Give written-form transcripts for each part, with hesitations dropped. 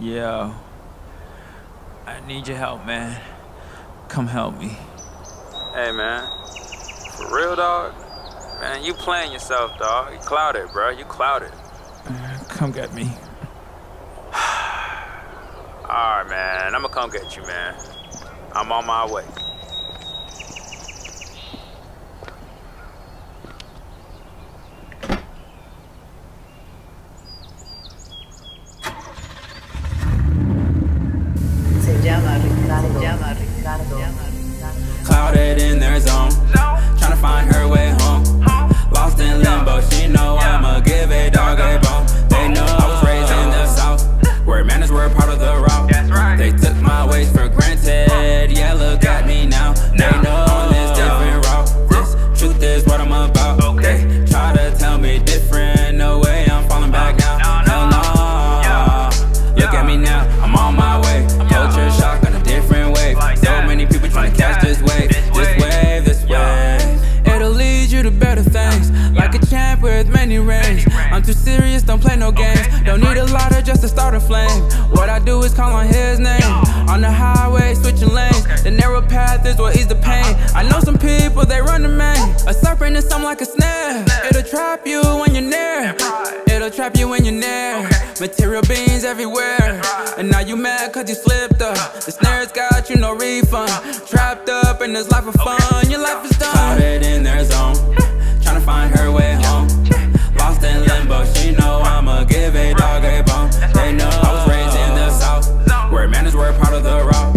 Yo, I need your help, man. Come help me. Hey, man. For real, dog? Man, you playing yourself, dog. You clouded, bro. You clouded. Come get me. Alright, man. I'ma come get you, man. I'm on my way. Clouded in their zone, tryna find her way home. Lost in limbo, she know I'ma give a dog a bone. They know I was raised in the South, where manners were part of the route. They took my ways for granted, yeah, look at me now. They know on this different route, this truth is what I'm about. They try to tell me different, no way I'm falling back now. Hell no, look at me now, I'm on my way. Culture shock on a different wave, so many people tryna catch this wave. Range. I'm too serious, don't play no games. Don't need a lighter just to start a flame. What I do is call on his name. On the highway, switching lanes. The narrow path is what ease the pain. I know some people, they run the main. A serpent is something like a snare. It'll trap you when you're near. It'll trap you when you're near. Material beings everywhere. And now you mad cause you slipped up. The snare's got you, no refund. Trapped up in this life of fun. Your life is done. Clouded in their zone, tryna find her way home. Lost in limbo, she know I'ma give a dog a bone. They know I was raised in the South, where manners were part of the route.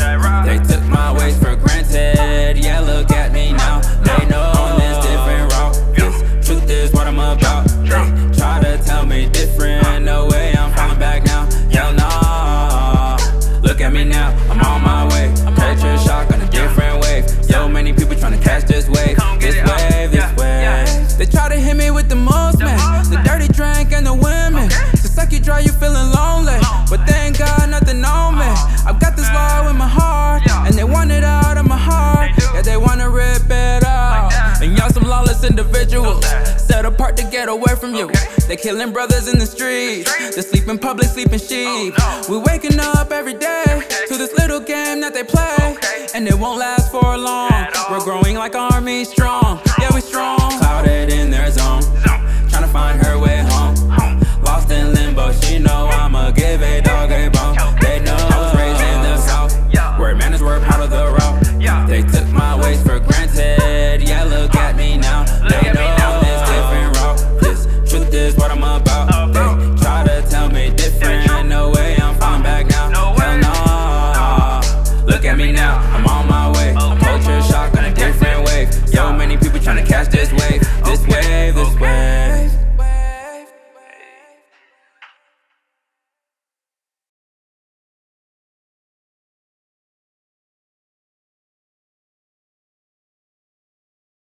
They took my ways for granted, yeah, look at me now. They know on this different route, this truth is what I'm about. They try to tell me different, no way I'm falling back now. Hell no, look at me now, I'm on my way. Culture shock on a different wave, so many people tryna catch this wave. This wave, this wave. They try to hit me with the most, man. Dirty drink and the women, okay. To suck you dry, you feeling lonely. But thank God nothing on me. I've got this love in my heart, yeah. And they want it out of my heart. Yeah, they wanna rip it out. Like and y'all some lawless individuals, set apart to get away from you. Okay. They killing brothers in the streets, they sleeping public, sleeping sheep. Oh, no. We waking up every day, to this little game that they play. Okay. And it won't last for long. We're growing like an army, strong. Yeah, we strong. Clouded in their zone, tryna find her way home. Lost in limbo, she know I'ma give a dog a bone. They know I was raised in the South, where manners were part of the right.